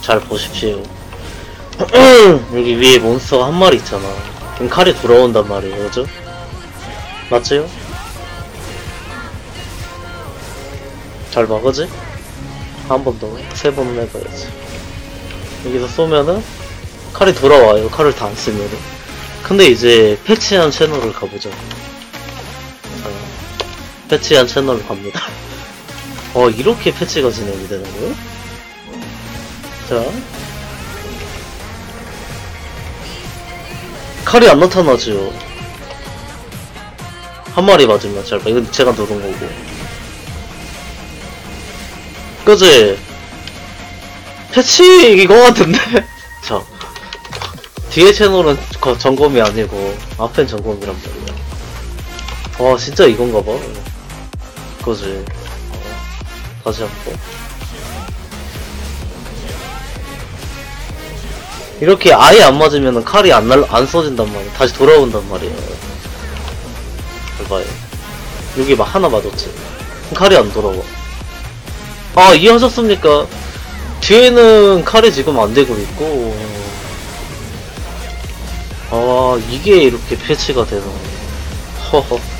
잘 보십시오. 여기 위에 몬스터가 한 마리 있잖아. 그럼 칼이 돌아온단 말이에요, 그죠? 맞지요? 잘 봐, 그지? 한 번 더, 세 번 해봐야지. 여기서 쏘면은 칼이 돌아와요. 칼을 다 안 쓰면은. 근데 이제 패치한 채널을 가보자. 패치한 채널을 갑니다. 이렇게 패치가 진행이 되는 거예요? 자, 칼이 안 나타나지요. 한 마리 맞으면 잘 봐. 이건 제가 누른 거고. 그지? 패치 이거 같은데? 자, 뒤에 채널은 점검이 아니고 앞엔 점검이란 말이야. 진짜 이건가 봐. 그지? 다시 한 번. 이렇게 아예 안 맞으면 칼이 안 써진단 말이야. 다시 돌아온단 말이야. 봐봐요. 여기 막 하나 맞았지. 그럼 칼이 안 돌아와. 이해하셨습니까? 뒤에는 칼이 지금 안 되고 있고. 이게 이렇게 패치가 되는 거야. 허허.